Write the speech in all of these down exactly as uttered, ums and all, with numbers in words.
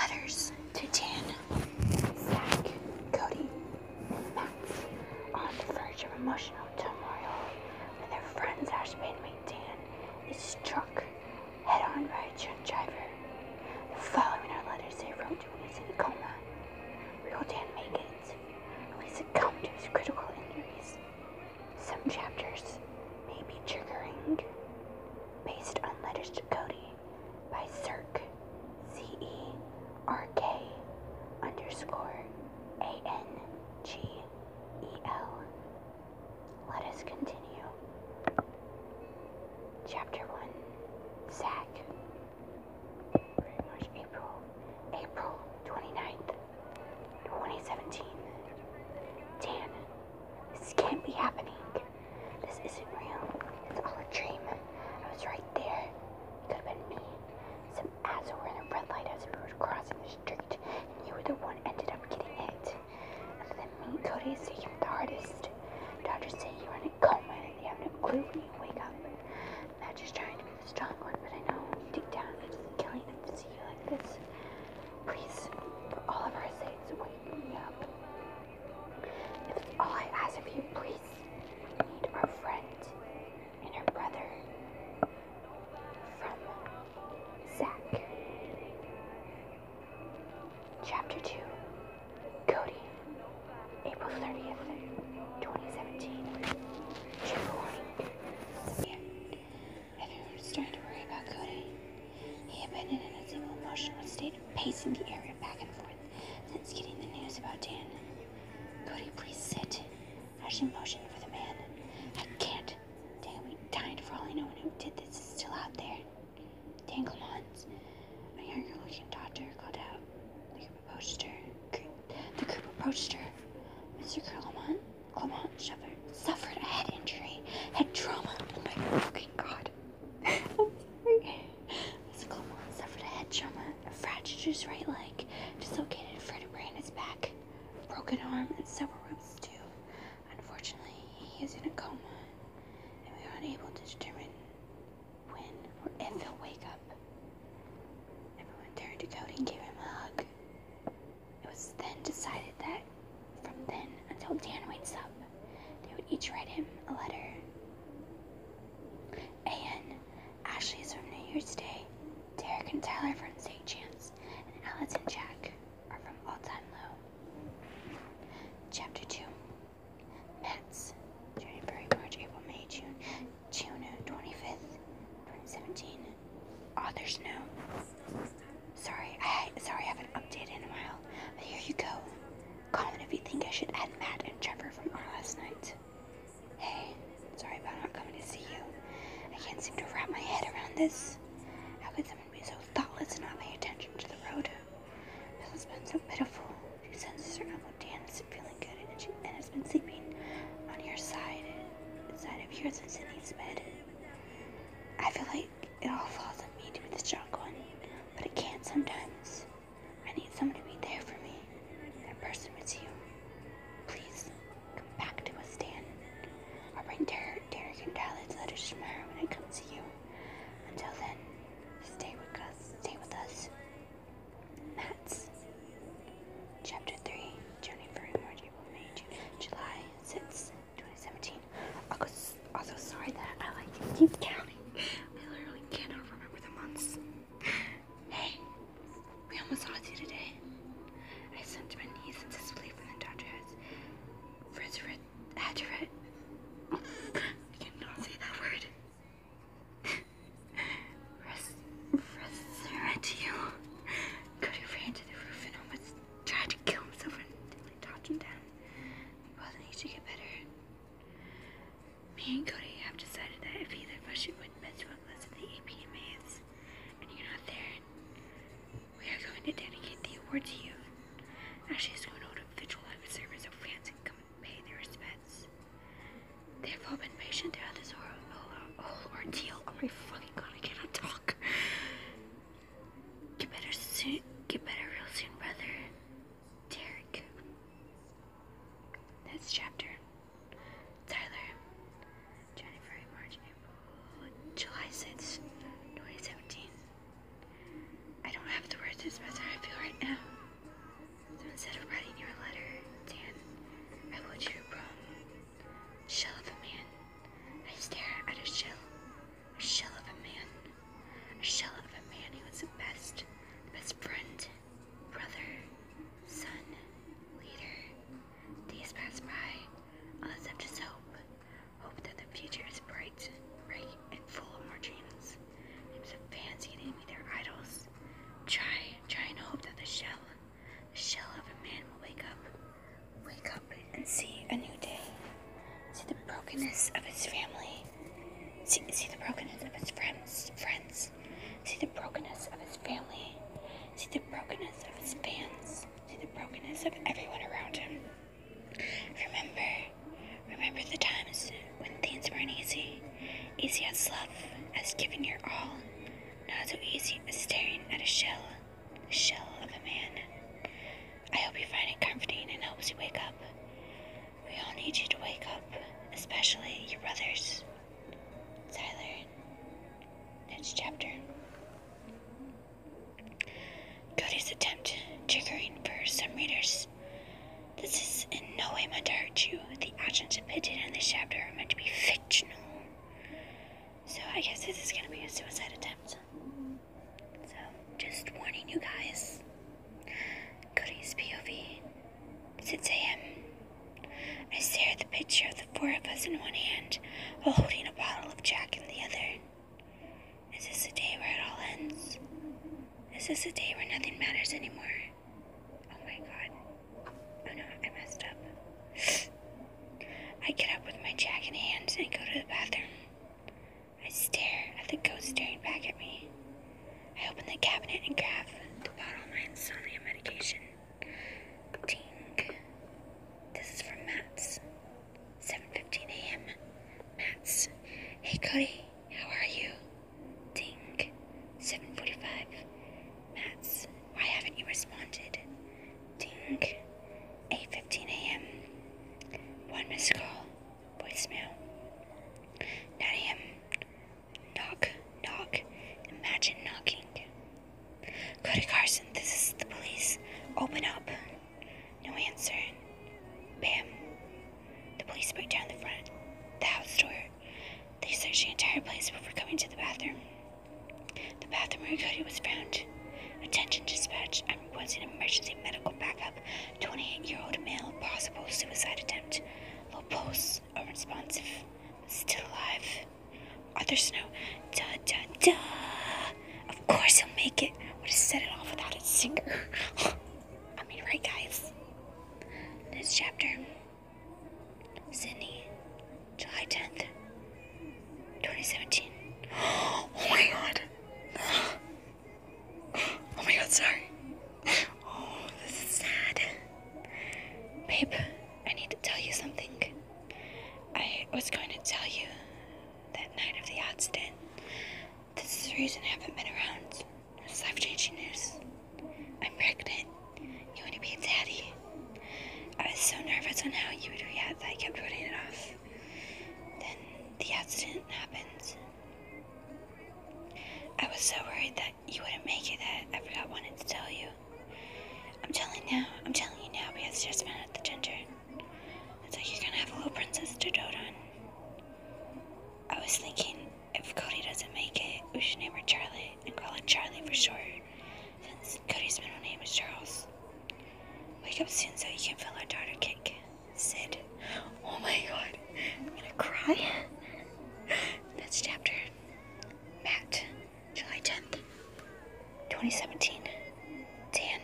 letters to Dan, Zach, Cody, and Matt on the verge of emotional turmoil with their friend's ash bandmate Dan is struck head-on by a drunk driver. The following are letters they wrote when he's in a coma. Will Dan make it? Will he succumb to his critical injuries? Some chapters may be triggering. Based on letters to Cody by Cirque, C E R K underscore A N G E L. Let us continue. Chapter one, Zach. Very much April, April twenty-ninth, twenty seventeen. Dan, this can't be happening. This isn't real. It's all a dream. Right there. It could have been me. Some asshole were in a red light as we were crossing the street, and you were the one ended up getting hit. And then me and Cody say you're the hardest. Doctors say you're in a coma and they have no clue when you wake up. Matt just trying to be the strong one, but I know deep down it's killing them to see you like this. Please, for all of our sakes, wake me up. If it's all I ask of you, please, we need our friend and her brother. Zach. Chapter two. Cody. April thirtieth, twenty seventeen. Trigger warning. Everyone was starting to worry about Cody. He had been in an unstable emotional state of pacing the area back and forth since getting the news about Dan. Cody, please sit. As she motioned for the man. I can't. Dan, we died for all I know, and who did this is still out there. Dan Clermont, a younger looking doctor, called out. The group approached her. The group approached her. Mister Clermont, Clermont suffered, suffered a head injury, head trauma. Oh my fucking god. I'm sorry. Mister Clermont suffered a head trauma, a fracture to his right leg, dislocated vertebrae in his back, a broken arm, and several ribs too. Unfortunately, he is in a coma, and we are unable to determine or if he'll wake up. Everyone turned to Cody and gave him a hug. It was then decided that from then until Dan wakes up, they would each write him a letter. A N, Ashley is from New Year's Day, Derek and Tyler from State Chance, and Alice and Jack are from All Time Low. Chapter two. Matt's January, March, April, May, June, June twenty-fifth. seventeen. Author's note. Sorry, I sorry I haven't updated in a while, but here you go. Comment if you think I should add Matt and Trevor from our last night. Hey, sorry about not coming to see you. I can't seem to wrap my head around this. How could someone be so thoughtless and not pay attention to the road? This has been so pitiful. She senses her uncle Dan's feeling good and she and has been sleeping on your side, side of yours in Sydney's bed. I feel like it all falls on me to be the strong one, but it can't sometimes. I need someone to be there for me. That person was you. Please, come back to us, Dan. I'll bring Derek, Derek and Tyler's letters tomorrow when I come see you. Until then, stay with us. Stay with us. Matt's. Chapter three. January, March, April, May, June, July, sixth, twenty seventeen. Also, sorry that I like keep counting. This is better, I feel right minds of everyone around him. Remember, remember the times when things weren't easy. Easy as love, as giving your all. Not so easy as staring at a shell, a shell of a man. I hope you find it comforting and helps you wake up. We all need you to wake up, especially your brothers. Tyler, next chapter. Cody's attempt, triggering for some readers. This is in no way meant to hurt you. The actions depicted in this chapter are meant to be fictional. So I guess this is going to be a suicide attempt. So, just warning you guys. Cody's P O V. six a.m. I stare at the picture of the four of us in one hand, while holding a bottle of Jack in the other. Is this a day where it all ends? Is this a day where nothing matters anymore? Oh my god. Oh no, I messed up. I get up with my Jack in hand and go to the bathroom. I stare at the ghost staring back at me. I open the cabinet and grab the bottle of my insomnia medication. Ting. This is from Matt's. seven fifteen a.m. Matt's. Hey Cody, how are you? Ting. seven forty-five. Matt's. Why haven't you responded? Ting. eight fifteen a.m. One missed call. Voicemail. nine a.m. Knock, knock, imagine knocking. Cody Carson, this is the police. Open up. No answer. Bam. The police break down the front, the house door. They search the entire place before coming to the bathroom. The bathroom where Cody was found. Attention dispatch, I'm requesting emergency medical backup. twenty-eight-year-old male, possible suicide attempt. Low pulse, unresponsive, but still alive. Arthur Snow, da da da. Of course he'll make it. Would have set it off without a singer. I mean, right, guys? Next chapter. Sydney, July tenth, twenty seventeen. Oh my god. Oh my god, sorry. Oh, this is sad. Babe, I need to tell you something. I was going to tell you that night of the accident. This is the reason I haven't been around. It's life-changing news. I'm pregnant. You want to be a daddy. I was so nervous on how you would react that I kept putting it off. Then the accident happened. I was so worried that you wouldn't make it that I forgot wanted to tell you. I'm telling now. I'm telling you now because I just found out the gender. It's like you're gonna have a little princess to dote on. I was thinking, if Cody doesn't make it, we should name her Charlie and call her Charlie for short, since Cody's middle name is Charles. Wake up soon so you can feel our daughter kick. Sid. Oh my god. I'm gonna cry. Next chapter. Matt. July tenth, twenty seventeen. Dan.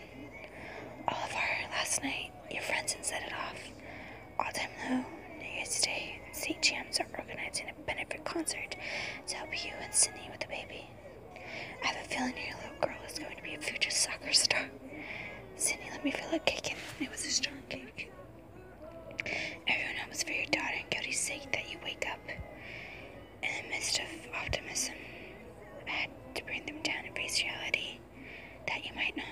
Oliver, last night, your friends had set it off. All time low. New Year's Day. State Champs are organizing a benefit concert to help you and Sydney with the baby. I have a feeling your little girl is going to be a future soccer star. Sydney, let me feel a cake in. It was a strong cake. Everyone hopes for your daughter and Cody's sake that you wake up. In the midst of optimism, I had to bring them down and face reality that you might not.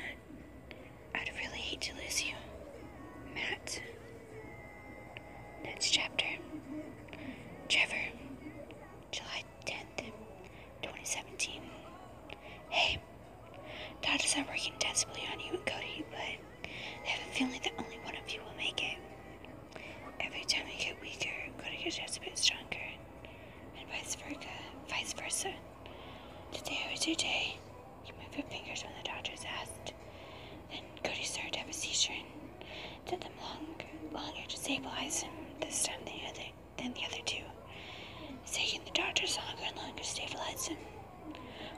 I'd really hate to lose you. Matt. Next chapter. Trevor, July tenth, twenty seventeen. Hey, doctors are working desperately on you and Cody, but they have a feeling that only one of you will make it. Every time I get weaker, Cody gets just a bit stronger, and vice versa. Vice versa. Today over today, you moved your fingers when the doctors asked. Then Cody started to have a seizure and took them longer, longer to stabilize him this time than the other. Than the other two. It's taking the doctors longer and longer to stabilize him.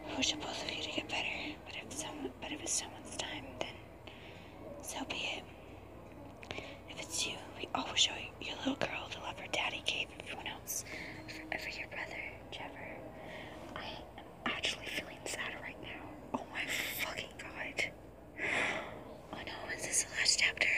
We wish both of you to get better, but if some, but if it's someone's time, then so be it. If it's you, we always show your little girl the love her daddy gave everyone else, forever your brother, Trevor. I am actually feeling sad right now. Oh my fucking god. Oh no, is this the last chapter?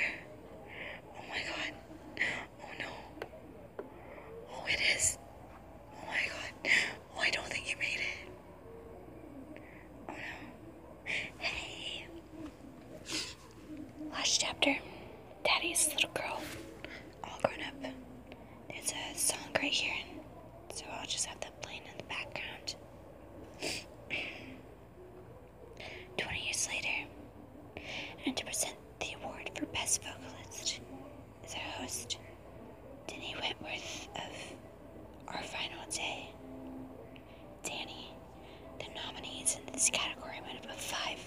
of five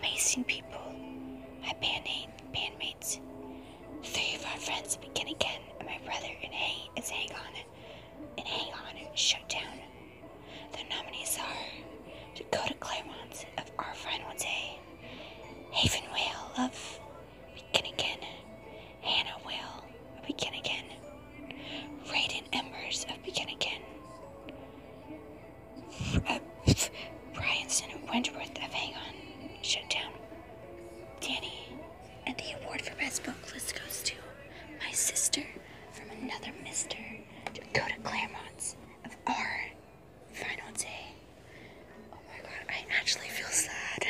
amazing people, my band name, bandmates, three of our friends, Begin Again, and my brother, and Hay is Hang On, and Hang On Shut Down. The nominees are Dakota Claremont of Our Final Day, Haven Whale of Begin Again, Hannah Whale of Begin Again, Raiden Embers of Begin Again, uh, Bryanson Wentworth of Hang On, Shut Down, Danny, and the award for best vocalist goes to my sister from another mister, Dakota Claremont of Our Final Day. Oh my god, I actually feel sad.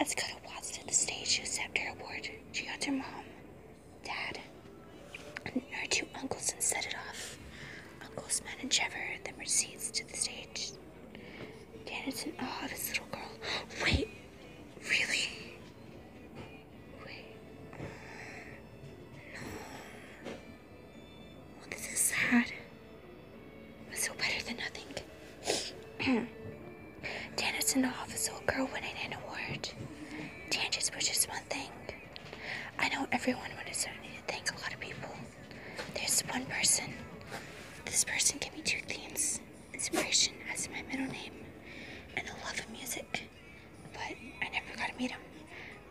As Dakota waltzed to the stage to accept her award, she hugged her mom, dad, and her two uncles and set it off. Uncles Matt and Trevor then proceeds to the stage. Dan is in awe of his little girl. Wait, really? Wait. No. Well, this is sad. But still better than nothing. Dan is in awe of his little girl winning an award. Dan just wishes one thing. I know everyone would certainly thank a lot of people. There's one person. This person gave me two themes. Inspiration as my middle name and the love of music. But I never got to meet him.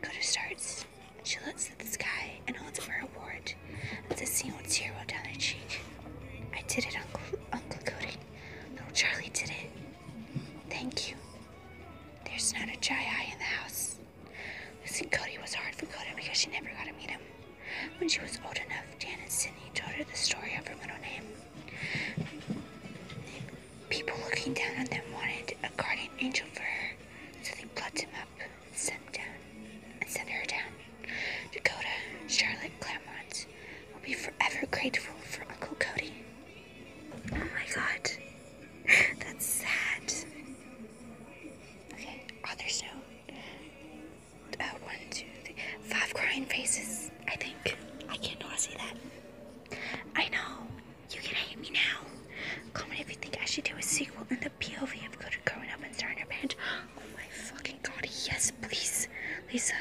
Coda starts. She looks at the sky and holds up her award. The single tear rolled down her cheek. I did it, Uncle Uncle Cody. Little Charlie did it. Thank you. There's not a dry eye in the house. Losing Cody was hard for Coda because she never got to meet him. When she was old enough, Dan and Sydney told her the story of her middle name. People looking down on them wanted a guardian angel for her, so they plucked him up and sent him down, and sent her down. Dakota Charlotte Claremont will be forever grateful for Uncle Cody. Oh my god, that's sad. Okay, author's note. Uh, one, two, three, five crying faces, I think. I cannot see that. I know, you can hate me now. Comment if you think I should do a sequel in the P O V of Dakota growing up and starting a band. Oh my fucking god, yes, please. Lisa,